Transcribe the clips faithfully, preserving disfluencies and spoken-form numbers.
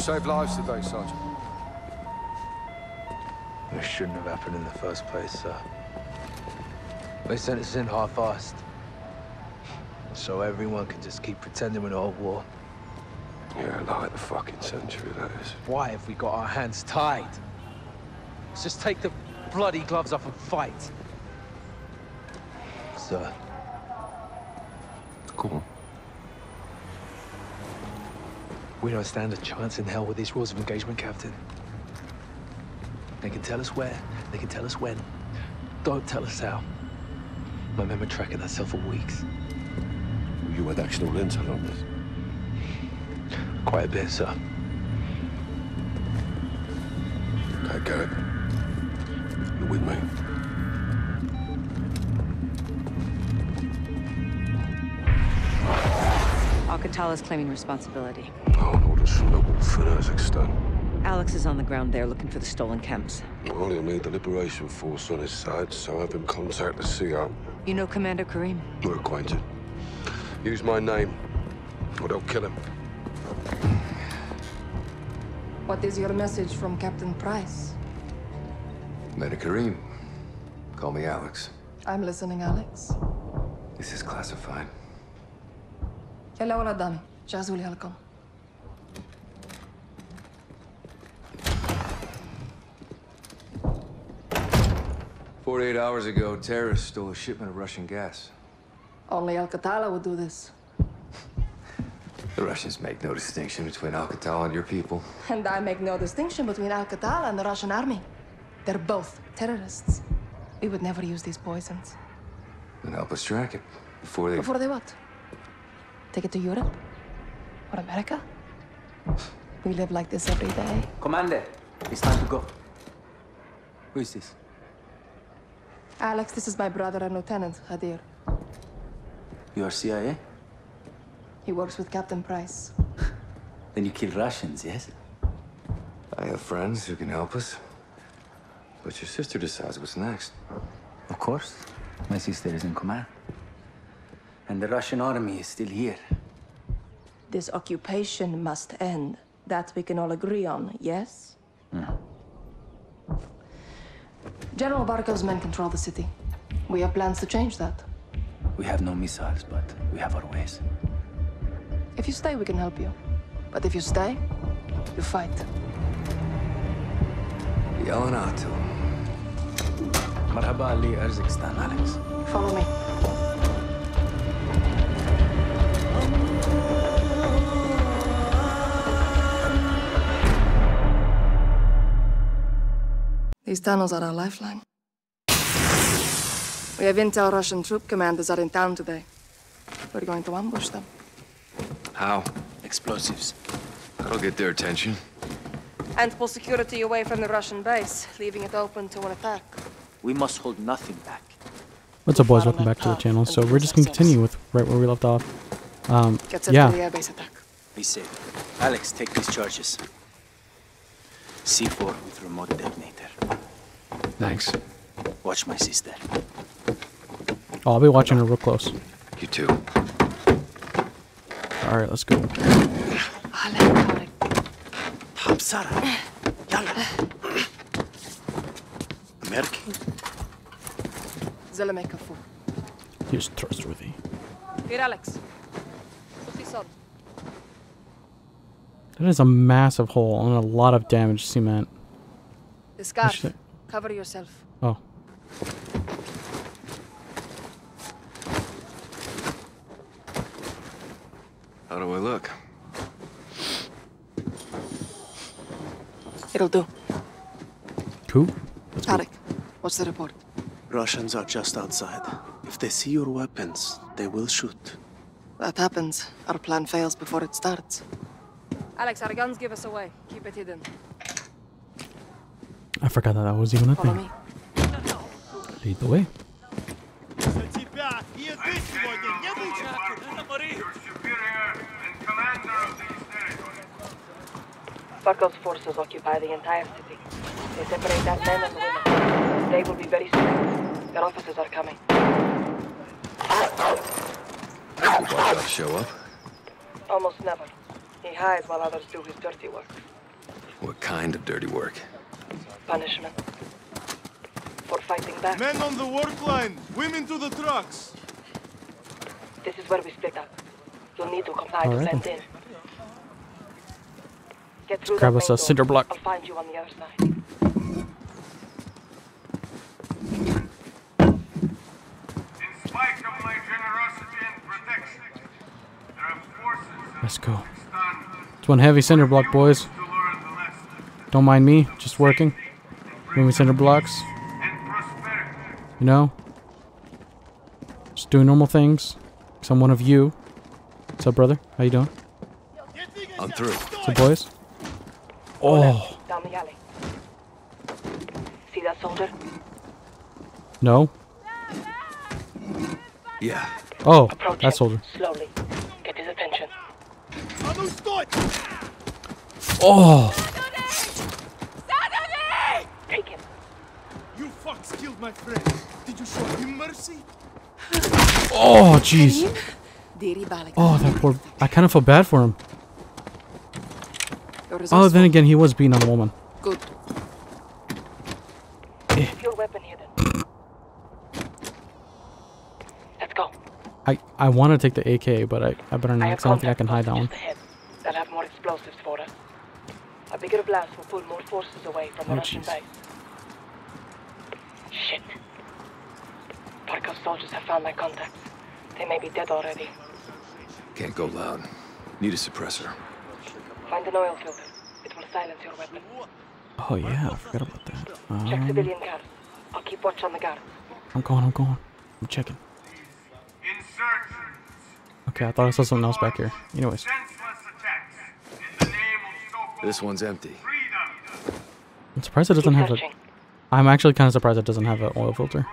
saved lives today, Sergeant. This shouldn't have happened in the first place, sir. They sent us in half-assed. So everyone could just keep pretending we're not at war. Yeah, like the fucking century, that is. Why have we got our hands tied? Let's just take the bloody gloves off and fight. Sir. Cool. We don't stand a chance in hell with these rules of engagement, Captain. They can tell us where, they can tell us when. Don't tell us how. I remember tracking that cell for weeks. You had actual intel on this? Quite a bit, sir. Okay, Garrick. You're with me. Al-Qatala's claiming responsibility. Hold orders from the wolf in Urzikstan. Alex is on the ground there looking for the stolen camps. Well, he'll need the Liberation Force on his side, so have him contact the C O. You know Commander Karim? We're acquainted. Use my name, or they'll kill him. What is your message from Captain Price? Commander Karim. Call me Alex. I'm listening, Alex. This is classified. Hello, Radami. جهزوا لي هالكم. Forty-eight hours ago, terrorists stole a shipment of Russian gas. Only Al-Qatala would do this. The Russians make no distinction between Al-Qatala and your people. And I make no distinction between Al-Qatala and the Russian army. They're both terrorists. We would never use these poisons. Then help us track it before they... Before they what? Take it to Europe? Or America? We live like this every day. Commander, it's time to go. Who is this? Alex, this is my brother and Lieutenant, Hadir. You are C I A? He works with Captain Price. Then you kill Russians, yes? I have friends who can help us. But your sister decides what's next. Of course. My sister is in command. And the Russian army is still here. This occupation must end. That we can all agree on, yes? Mm. General Barkov's men control the city. We have plans to change that. We have no missiles, but we have our ways. If you stay, we can help you. But if you stay, you fight. Yelling out to him. Marhaba Ali Urzikstan, Alex. Follow me. These tunnels are our lifeline. We have intel Russian troop commanders are in town today. We're going to ambush them. How? Explosives. That'll get their attention. And pull security away from the Russian base, leaving it open to an attack. We must hold nothing back. What's up, boys? Welcome back to the channel. So we're just going to continue with right where we left off. Um, yeah. The air base attack. Be safe. Alex, take these charges. C four with remote detonator. Thanks. Watch my sister. Oh, I'll be watching her real close. You too. All right, let's go. He's trustworthy. Here, Alex. That is a massive hole and a lot of damaged cement. The scarf. Cover yourself. Oh. How do I look? It'll do. Cool. Tarek, what's the report? Russians are just outside. If they see your weapons, they will shoot. That happens. Our plan fails before it starts. Alex, our guns give us away. Keep it hidden. I forgot that that was even a thing. Follow me. Lead the way. Barkov's forces occupy the entire city. They separate that man and the woman. They will be very soon. Their officers are coming. Did Barkov show up? Almost never. He hides while others do his dirty work. What kind of dirty work? Punishment. For fighting back. Men on the work line! Women to the trucks! This is where we split up. You'll need to comply All to right. send in. Get through Grab us a cinder block. I'll find you on the other side. Let's go. It's one heavy cinder block, boys. Don't mind me, just working. Moving cinder blocks. You know? Just doing normal things. Because I'm one of you. What's up, brother? How you doing? I'm through. What's up, boys? Oh! See that soldier? No? Yeah. Oh, that soldier. Slowly. Get his attention. Oh! Take him. You fucks killed my friend. Did you show him mercy? Oh, jeez. Oh, that poor. I kind of feel bad for him. Oh, then again, he was beating on a woman. Good. Your weapon here, then. Let's go. I I want to take the A K, but I I better not. I don't think I can hide that one. They'll have more explosives for us. A bigger blast will pull more forces away from the oh, Russian base. Shit. Parkov soldiers have found my contacts. They may be dead already. Can't go loud. Need a suppressor. Find an oil filter. It will silence your weapon. Oh yeah, I forgot about that. Um, Check civilian guards. I'll keep watch on the guards. I'm going, I'm going. I'm checking. Okay, I thought I saw something else back here. Anyways. This one's empty. I'm surprised it doesn't have a... I'm actually kind of surprised it doesn't have an oil filter.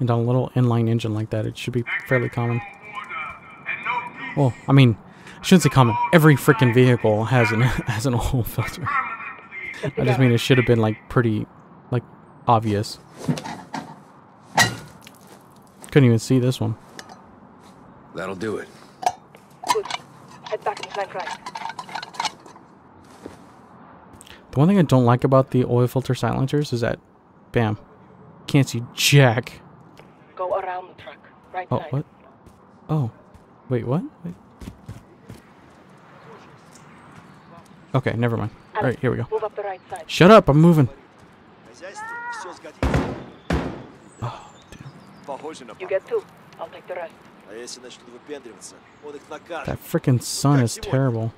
And on a little inline engine like that, it should be fairly common. Well, I mean, I shouldn't say common. Every freaking vehicle has an has an oil filter. I just mean it should have been like pretty, like obvious. Couldn't even see this one. That'll do it. Good. Head back to flank right. The one thing I don't like about the oil filter silencers is that, bam, can't see jack. Go around the truck, right oh, side. What? Oh, wait, what? Wait. Okay, never mind. All right, here we go. Move up the right side. Shut up! I'm moving. Oh, damn. You get two. I'll take the rest. That freaking sun is terrible.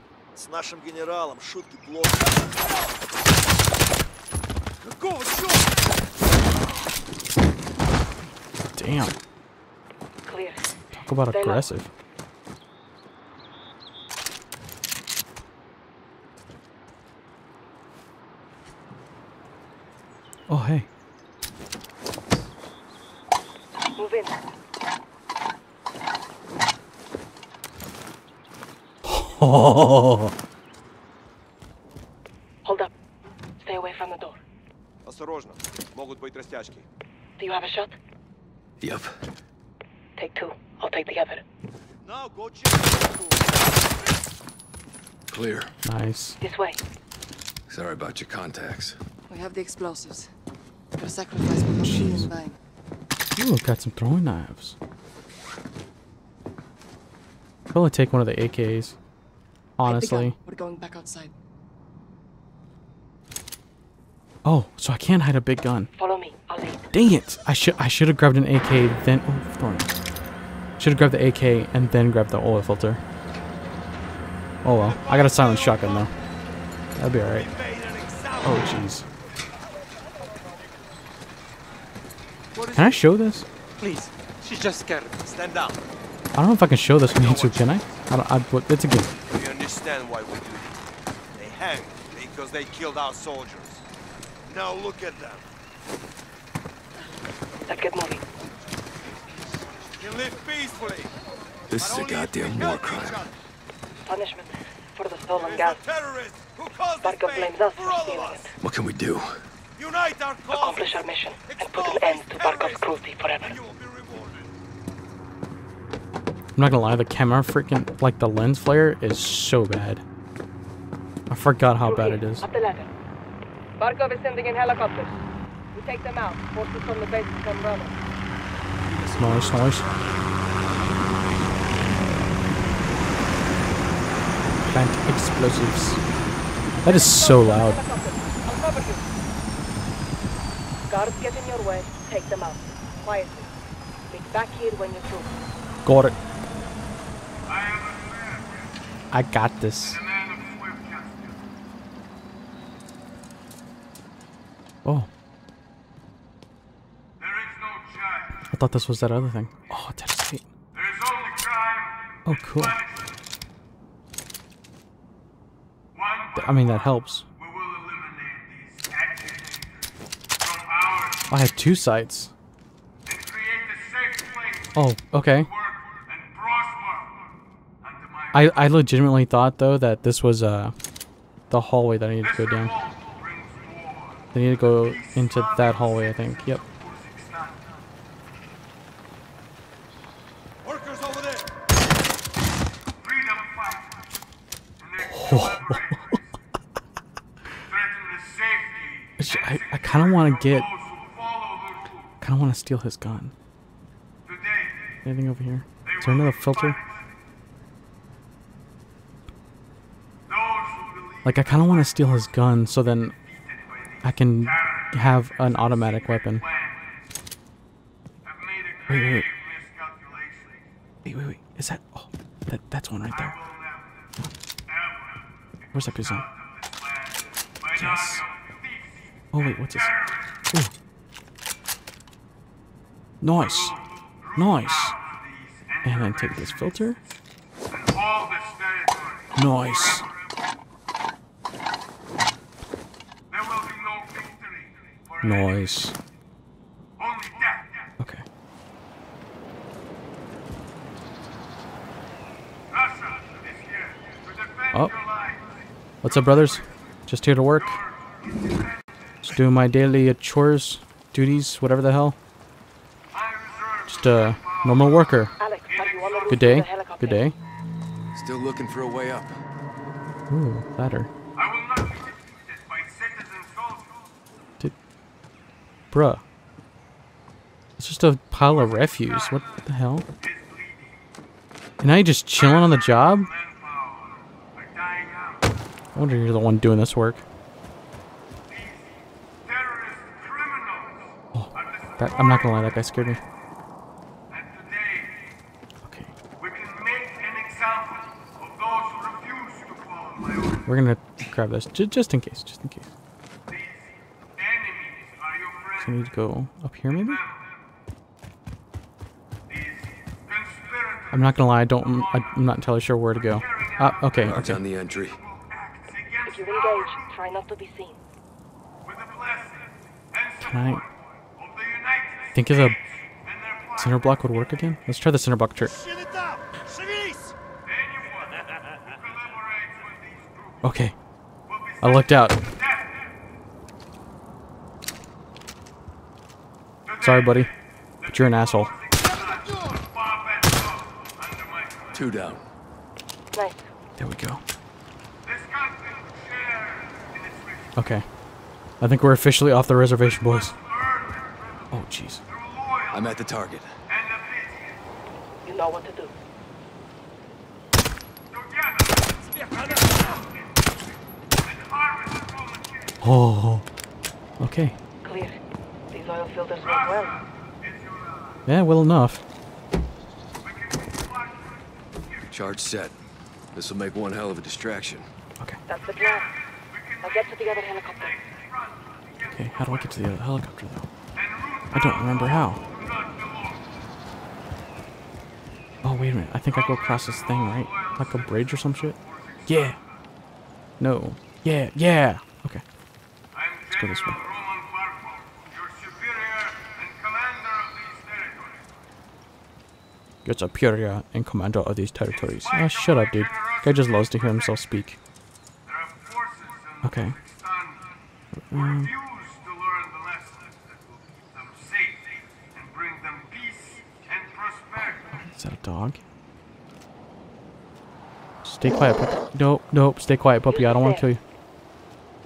Damn. Talk about aggressive. Oh, hey. Move in. Oh. Hold up. Stay away from the door. Do you have a shot? Yep. Take two. I'll take the other. Now go check. Clear. Nice. This way. Sorry about your contacts. We have the explosives. Your sacrifice will not be in vain. Ooh, got some throwing knives. I'll probably take one of the A Ks. Honestly. We're going back outside. Oh, so I can't hide a big gun. Follow me. I'll lead. Dang it! I should I should have grabbed an A K then. Oh, thorn. Should have grabbed the A K and then grabbed the oil filter. Oh well. I got a silent shotgun though. That'll be all right. Oh jeez. Can I show this? Please. She's just scared. Stand down. I don't know if I can show this on YouTube, can I? I don't. I, but it's a game. We understand why we do this. They hang because they killed our soldiers. Now look at them. Let's get moving. You live peacefully. This is a goddamn war crime. Punishment for the stolen gas. Barker blames us for stealing it. What can we do? Unite our cause. Accomplish our mission and put an end to Barker's cruelty forever. I'm not gonna lie, the camera freaking, like the lens flare is so bad. I forgot how bad it is. Up the ladder. Barkov is sending in helicopters. We take them out. Forces from the base to come running. It's nice, nice. Plant explosives. That is so loud. Guards get in your way. Take them out. Quietly. Meet back here when you're through. Got it. I got this. Oh. There is no charge. I thought this was that other thing. Oh, that's sweet. There is only crime. Oh, cool. I mean, that helps. We will eliminate these activities from ours. Oh, I have two sites. And create a safe place. Oh, okay. I I legitimately thought though that this was uh the hallway that I needed to go down. I need to go into that hallway, I think. Yep. Workers over there. Freedom fight. I, I kind of want to get. Kind of want to steal his gun. Anything over here? Is there another filter? Like I kind of want to steal his gun, so then I can have an automatic weapon. Wait, wait, wait. Wait, wait, wait. Is that... Oh, that, that's one right there. Where's that piece on? Yes. Oh, wait, what's this? Ooh. Nice. Nice. And then take this filter. Nice. Noise. Okay. Oh. What's up, brothers? Just here to work. Just doing my daily chores, duties, whatever the hell. Just a normal worker. Good day. Good day. Still looking for a way up. Ooh, ladder. Bruh. It's just a pile of refuse. What the hell? And now you're just chilling on the job? I wonder if you're the one doing this work. Oh, that, I'm not gonna lie, that guy scared me. Okay. We're gonna grab this, J just in case, just in case. I need to go up here, maybe? I'm not gonna lie, I don't, I'm not entirely sure where to go. Ah, okay, okay. On the entry. If you engage, try not to be seen. Can I think if a center block would work again? Let's try the center block trick. Okay. I lucked out. Sorry, buddy, but you're an asshole. Two down. Right. There we go. Okay. I think we're officially off the reservation, boys. Oh, jeez. I'm at the target. You know what to do. Oh. Okay. Clear. Well. Yeah, well enough. Charge set. This will make one hell of a distraction. Okay. That's the plan. I'll get to the other helicopter. Okay, how do I get to the other helicopter though? I don't remember how. Oh wait a minute. I think I go across this thing, right? Like a bridge or some shit? Yeah. No. Yeah. Yeah. Okay. Let's go this way. You're superior and commander of these territories. Ah, oh, shut up, dude. Guy just loves to hear himself speak. Okay. Um, is that a dog? Stay quiet, puppy. Nope, nope. Stay quiet, puppy. I don't want to kill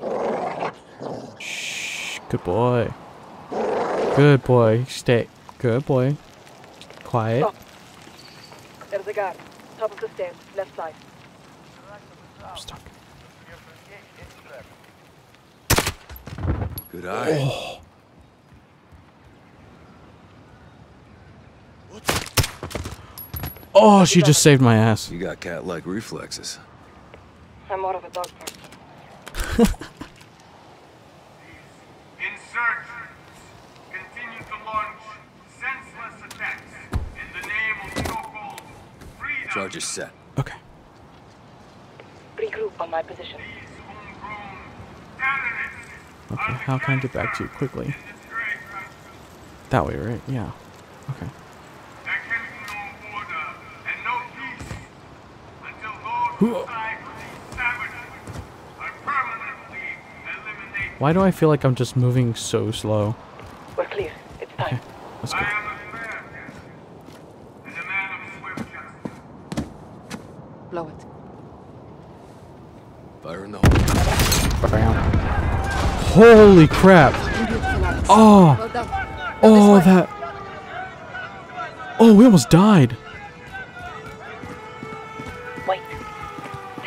you. Shh. Good boy. Good boy. Stay. Good boy. Quiet. Stop. There's a guard. Top of the stairs. Left side. I'm stuck. Good eye. Oh. Oh, she just saved my ass. You got cat-like reflexes. I'm more of a dog person. Insurgents continue to launch senseless attacks in the name of so-called freedom. Charge is set. Okay. Regroup on my position. Okay, how can I get back to you quickly? That way, right? Yeah. Okay. Why do I feel like I'm just moving so slow? We're clear. It's time. Okay, let's go. I am a man, and a man of swift justice. Blow it. Fire in the hole. Holy crap! Oh, oh that. Oh, we almost died.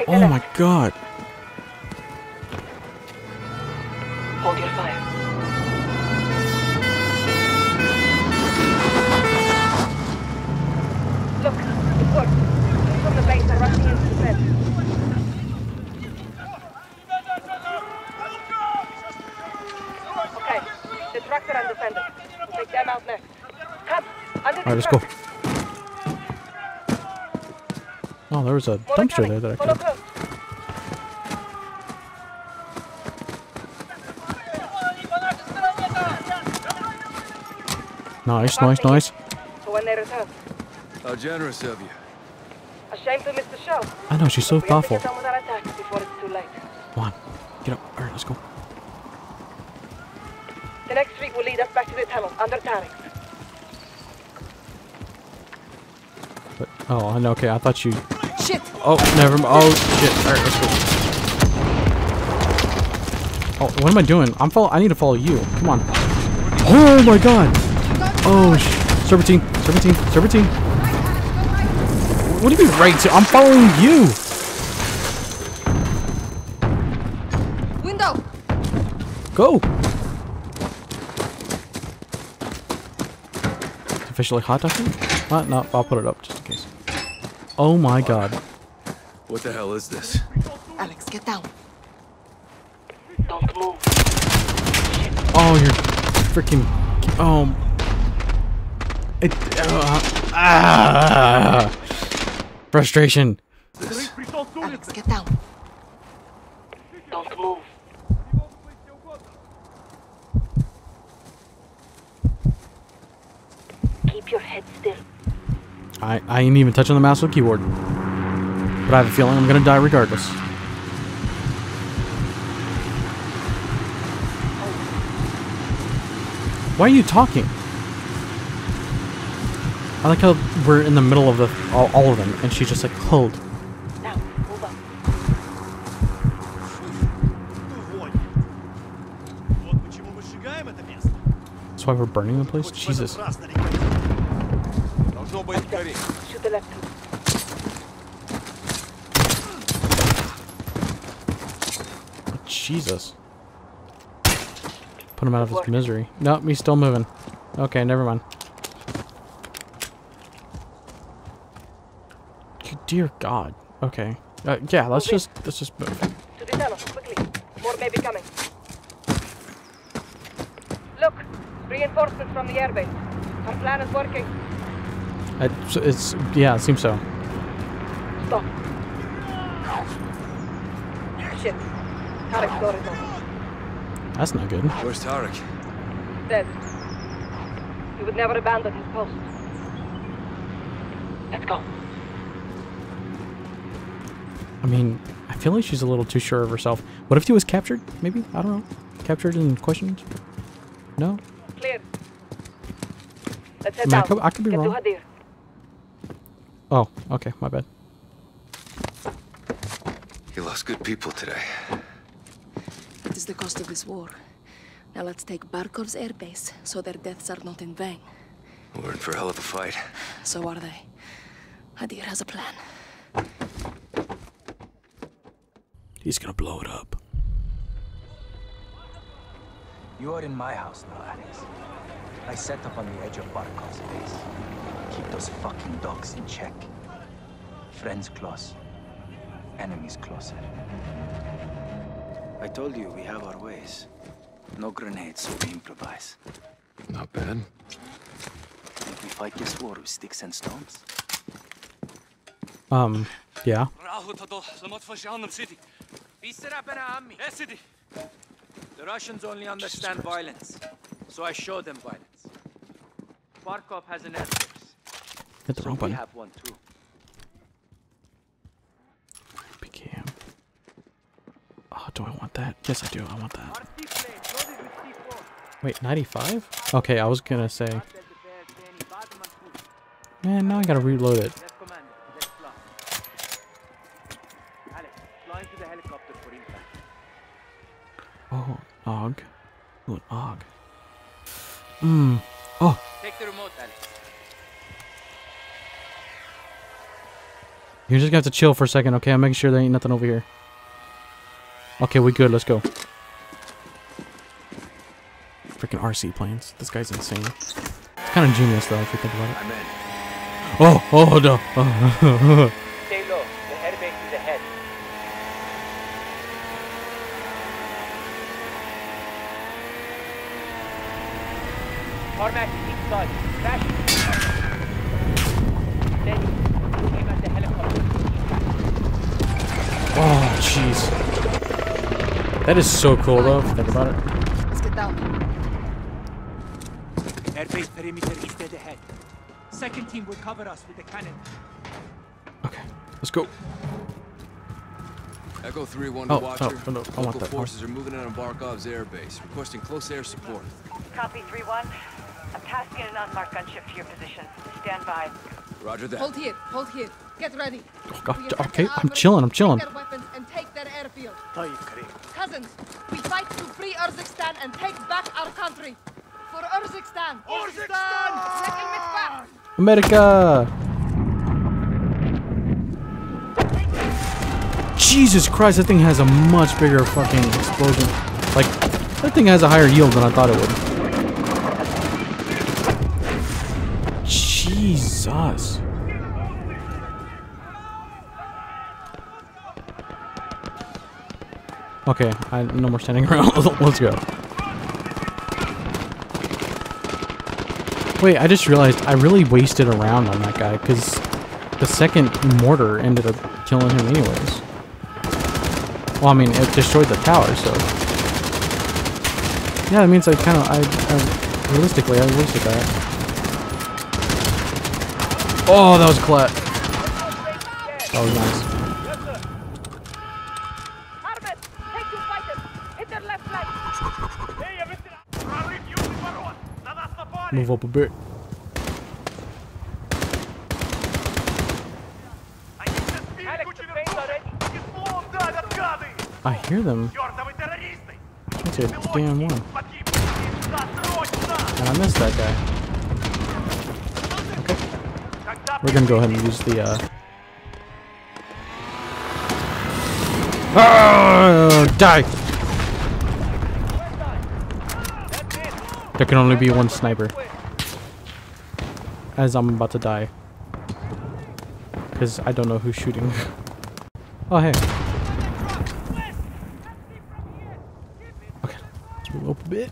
Oh my god. Hold your fire. Look, it worked. People from the base are rushing into the bed. Okay, destructor and defender. Take them out next. Come, under the Alright, let's go. Oh, there was a dumpster there that I could. Nice, nice, nice. How generous of you. Ashamed to miss the show. I know, she's so thoughtful. Come on, get up. Alright, let's go. The next street will lead us back to the tunnel under Tarek. But, oh, I know. Okay, I thought you. Shit. Oh, never mind. Oh, shit. All right, let's go. Oh, what am I doing? I'm follow. I need to follow you. Come on. Oh my god. Oh, sh Serpentine, Serpentine, Serpentine. What do you mean right to? I'm following you. Window. Go. It's officially hot, I think. Not, not. I'll put it up just in case. Oh my god. What the hell is this? Alex, get down. Don't move. Oh, you're freaking. Oh. It, uh, ah, frustration. This. Alex, get down. Don't move. Keep your head still. I I ain't even touching the mouse or keyboard, but I have a feeling I'm gonna die regardless. Why are you talking? I like how we're in the middle of the all, all of them, and she's just like, hold. Now, move up. That's why we're burning the place? Jesus. Shoot the left. Jesus. Put him out of his misery. Nope, he's still moving. Okay, never mind. Dear God. Okay. Uh, yeah. Let's just let's just move. To the tunnel quickly. More may be coming. Look, reinforcements from the airbase. Our plan is working. It's, it's yeah. It seems so. Stop. Shit. Tarek's door is open. That's not good. Where's Tarek? Dead. He would never abandon his post. Let's go. I mean, I feel like she's a little too sure of herself. What if she was captured? Maybe? I don't know. Captured and questioned? No? Clear. Let's head I, mean, I, could, I could be Get wrong. Oh, okay. My bad. You lost good people today. It is the cost of this war. Now let's take Barkov's airbase, so their deaths are not in vain. We're in for a hell of a fight. So are they. Hadir has a plan. He's gonna blow it up. You are in my house now, Alex. I set up on the edge of Barkov's base. Keep those fucking dogs in check. Friends close. Enemies closer. I told you we have our ways. No grenades, so we improvise. Not bad. Think we fight this war with sticks and stones? Um, yeah. The Russians only understand violence, so I show them violence. Barkov has an air force. Hit the wrong button. We have one too. P K M. Oh, do I want that? Yes, I do. I want that. Wait, ninety-five? Okay, I was gonna say. Man, now I gotta reload it. Oh, og. Ooh, an og. Mmm. Oh. Take the remote, Alex. You're just gonna have to chill for a second, okay? I'm making sure there ain't nothing over here. Okay, we good. Let's go. Freaking R C planes. This guy's insane. It's kind of genius, though, if you think about it. Oh, oh, no. Oh. Stay low. The airbase is ahead. Tarmac is inside. Crash. Then, aim at the helicopter. Oh, jeez. That is so cool, though, if you think about it. Let's get down. Airbase perimeter is dead ahead. Second team will cover us with the cannon. Okay, let's go. Echo three one to Watcher. Oh, no, I want that. Forces are moving in on Barkov's airbase, requesting close air support. Copy three one. I'm tasking an unmarked gunship to your position. Stand by. Roger that. Hold here. Hold here. Get ready. Oh, God. Okay, I'm chilling. I'm chilling. Take their weapons and take their airfield. Cousins, we fight to free Urzikstan and take back our country. For Urzikstan. Urzikstan! America! Jesus Christ, that thing has a much bigger fucking explosion. Like, that thing has a higher yield than I thought it would. Jesus. Okay, I no more standing around. Let's go. Wait, I just realized I really wasted a round on that guy because the second mortar ended up killing him anyways. Well, I mean, it destroyed the tower, so... Yeah, that means I kind of... I, I realistically, I wasted that. Oh, that was a clat. That was nice. Move up a bit. I hear them. I can't see a damn one. And I missed that guy. Okay. We're gonna go ahead and use the. Uh... Oh, die! There can only be one sniper. As I'm about to die. Because I don't know who's shooting. Oh, hey. Okay, let's move up a bit.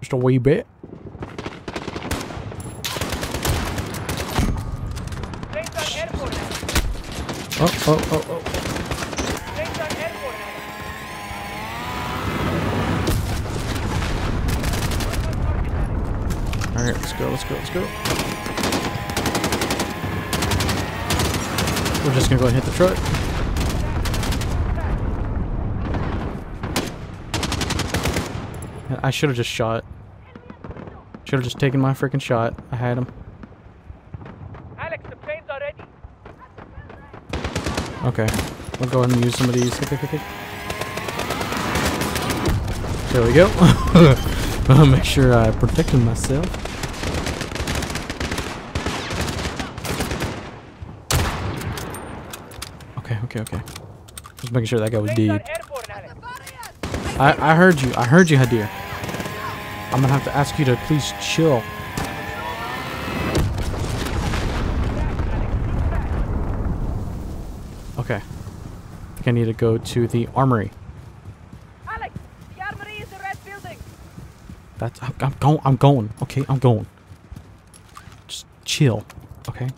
Just a wee bit. Oh, oh, oh, oh. Alright, let's go, let's go, let's go. We're just gonna go ahead and hit the truck. I should have just shot. Should have just taken my freaking shot. I had him. Alex, the planes are ready. Okay. I'll go ahead and use some of these. There we go. I'll make sure I protect myself. Okay, okay, okay. Just making sure that guy was dead. I, I heard you. I heard you, Hadir. I'm gonna have to ask you to please chill. Okay. I think I need to go to the armory. Alex, the armory is the red building. That's I'm, I'm going. I'm going. Okay, I'm going. Just chill. Okay.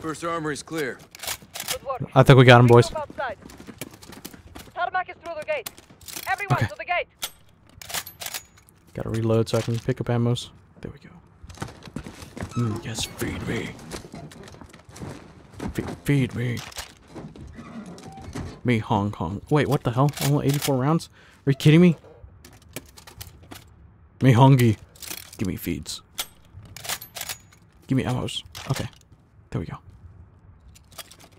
First armory's clear. Good work. I think we got him, boys. Tarmac is through the gate. Everyone okay. to the gate. Gotta reload so I can pick up ammos. There we go. Mm, yes, feed me. Fe feed me. Me Hong Kong. Wait, what the hell? Only eighty-four rounds? Are you kidding me? Me Hongi. Give me feeds. Give me ammos. Okay. There we go.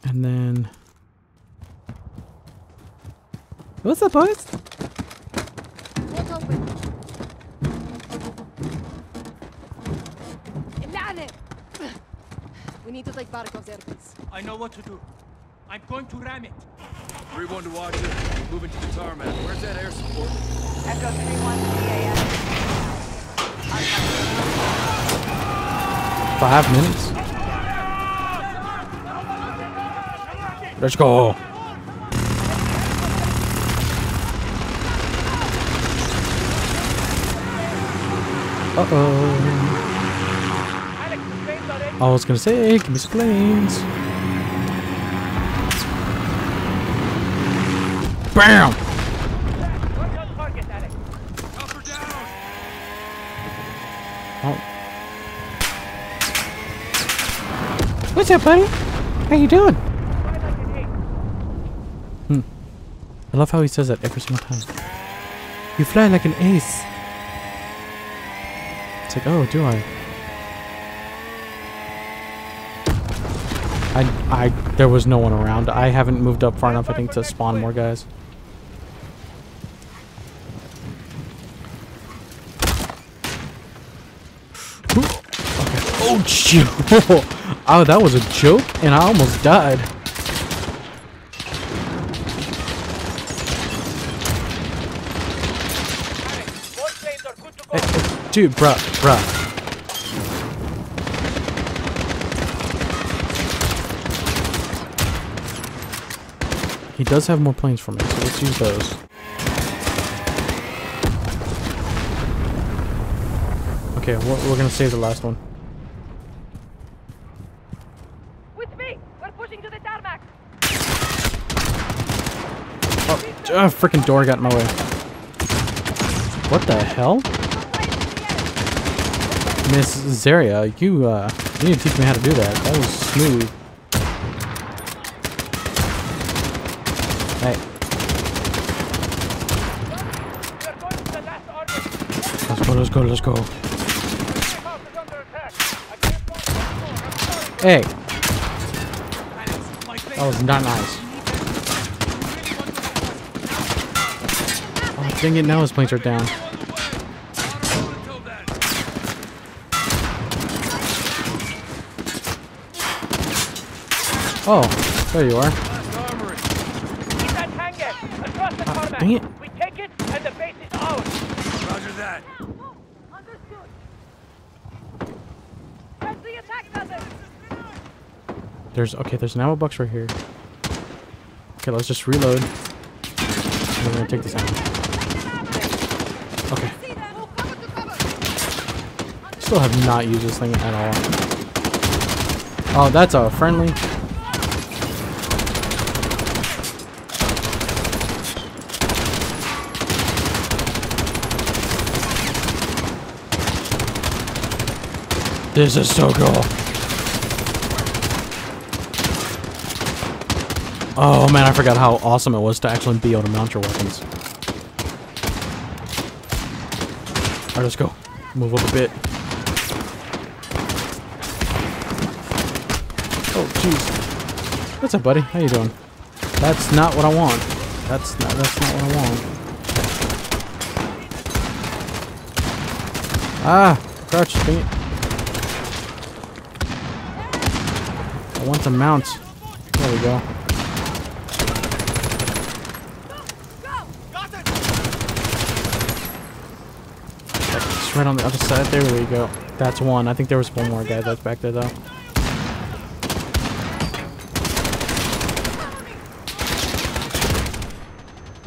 And then... What's up, boys? We need to take Barakov's airplanes. I know what to do. I'm going to ram it. three one to watch it. We're moving to the tarmac. Where's that air support? Echo three one. Five minutes. Let's go. Uh-oh. I was gonna say, give me some planes. Bam! Oh. What's up, buddy? How you doing? Hmm. I love how he says that every single time. You fly like an ace. It's like, oh, do I? I, I, there was no one around. I haven't moved up far enough, I think, to spawn more guys. Ooh. Okay. Oh, shoot! Oh, that was a joke, and I almost died. Dude, bruh, bruh. He does have more planes for me, so let's use those. Okay, we're, we're gonna save the last one. With me, we're pushing to the tarmac. Oh, oh freaking door got in my way. What the hell? Miss Zaria, you, uh, you need to teach me how to do that. That was smooth. Hey. Let's go, let's go, let's go. Hey. That was not nice. Oh, dang it, now his planes are down. Oh, there you are. Ah, dang it. We take it and the base is ours. Roger that. There's okay, there's an ammo box right here. Okay, let's just reload. And we're gonna take this ammo. Okay. Still have not used this thing at all. Oh, that's a friendly. This is so cool. Oh man, I forgot how awesome it was to actually be able to mount your weapons. Alright, let's go. Move up a bit. Oh, jeez. What's up, buddy? How you doing? That's not what I want. That's not, that's not what I want. Ah! Crouch, dang it. I want to mount. There we go. It's right on the other side. There we go. That's one. I think there was one more guy that's back there, though.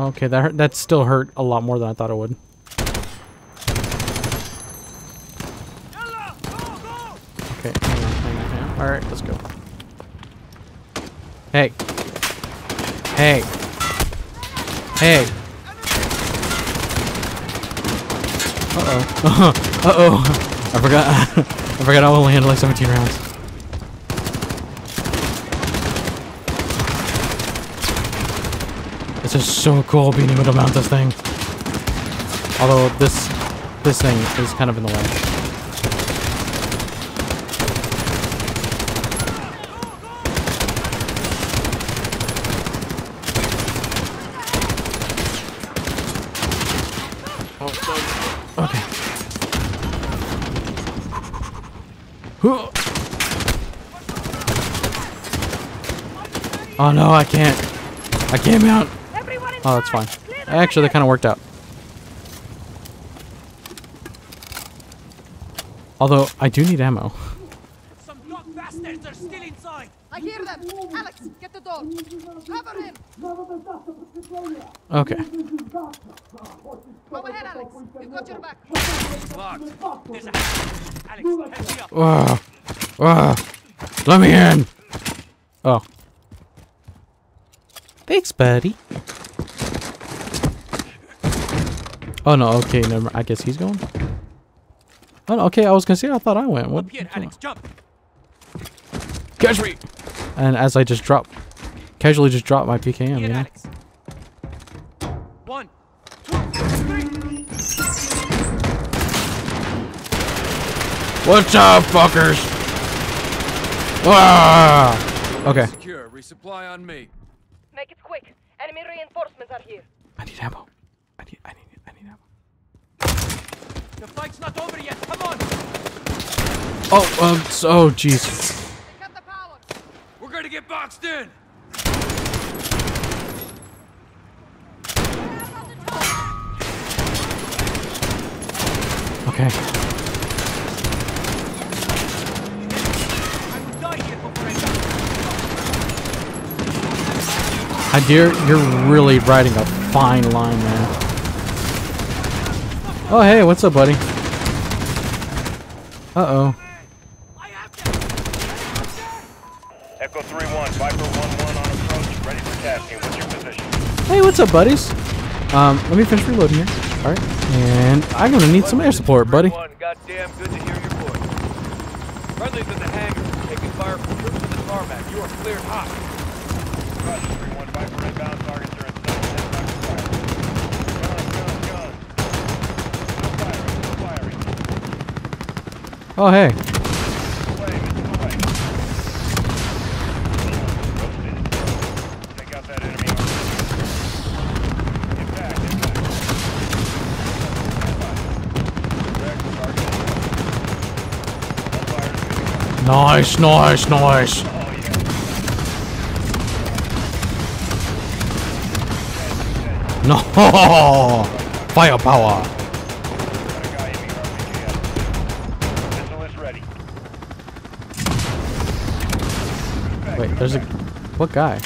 Okay, that hurt, that still hurt a lot more than I thought it would. Okay, hang on, hang on, hang on. Alright, let's go. Hey. Hey. Hey. Uh-oh. Uh-oh. I forgot. I forgot I only handled like seventeen rounds. It's just so cool being able to mount this thing. Although this this thing is kind of in the way. Okay. Oh no, I can't. I can't mount. Oh, that's fine. Actually, that kind of worked out. Although, I do need ammo. Some dog bastards are still inside. I hear them. Alex, get the door. Cover him. Okay. Go ahead, Alex. You've got your back. Alex, oh. Oh. Let me in. Oh. Thanks, buddy. Oh no, okay, never mind. I guess he's going. Oh no, okay, I was gonna say I thought I went. What? Here, Alex, jump. Catch me! And as I just drop casually just drop my P K M, you know? Alex. One, two, three. What's up, fuckers? Ah! Okay. Secure. Resupply on me. Make it quick. Enemy reinforcements are here. I need ammo. I need I need The fight's not over yet. Come on. Oh, um, so, oh, jeez. We're gonna get boxed in. Okay. Hadir, you're really riding a fine line, man. Oh, hey, what's up, buddy? Uh-oh. Echo three one, Viper one one on approach, ready for tasking. What's your position? Hey, what's up, buddies? Um, let me finish reloading here. Alright, and I'm gonna need some air support, buddy. Goddamn, good to hear your voice. Friendly's in the hangar, taking fire from troops to the tarmac. You are cleared hot. Roger, three one, Viper inbound, targets are in Oh, hey. Nice, nice, nice. No, firepower. Wait, there's a... What guy?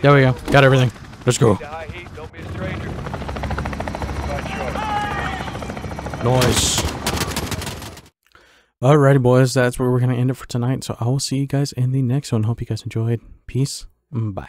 There we go. Got everything. Let's go. Nice. Alrighty, boys. That's where we're going to end it for tonight. So I will see you guys in the next one. Hope you guys enjoyed. Peace. Bye.